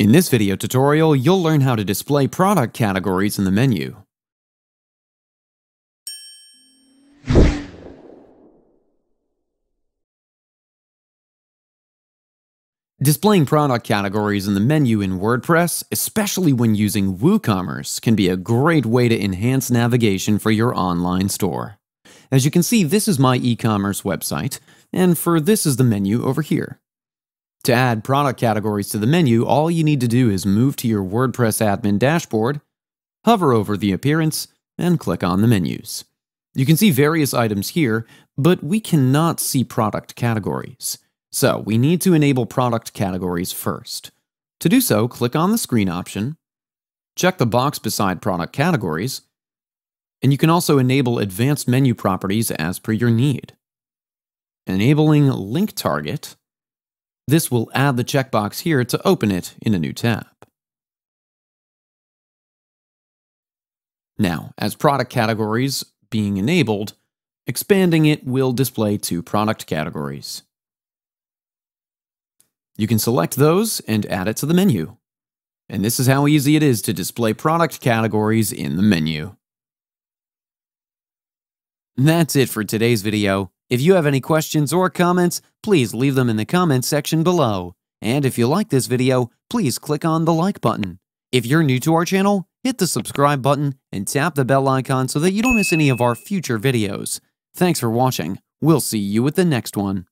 In this video tutorial, you'll learn how to display product categories in the menu. Displaying product categories in the menu in WordPress, especially when using WooCommerce, can be a great way to enhance navigation for your online store. As you can see, this is my e-commerce website, and for this is the menu over here. To add product categories to the menu, all you need to do is move to your WordPress admin dashboard, hover over the appearance, and click on the menus. You can see various items here, but we cannot see product categories. So we need to enable product categories first. To do so, click on the screen option, check the box beside product categories, and you can also enable advanced menu properties as per your need. Enabling link target. This will add the checkbox here to open it in a new tab. Now, as product categories being enabled, expanding it will display two product categories. You can select those and add it to the menu. And this is how easy it is to display product categories in the menu. That's it for today's video. If you have any questions or comments, please leave them in the comments section below. And if you like this video, please click on the like button. If you're new to our channel, hit the subscribe button and tap the bell icon so that you don't miss any of our future videos. Thanks for watching. We'll see you at the next one.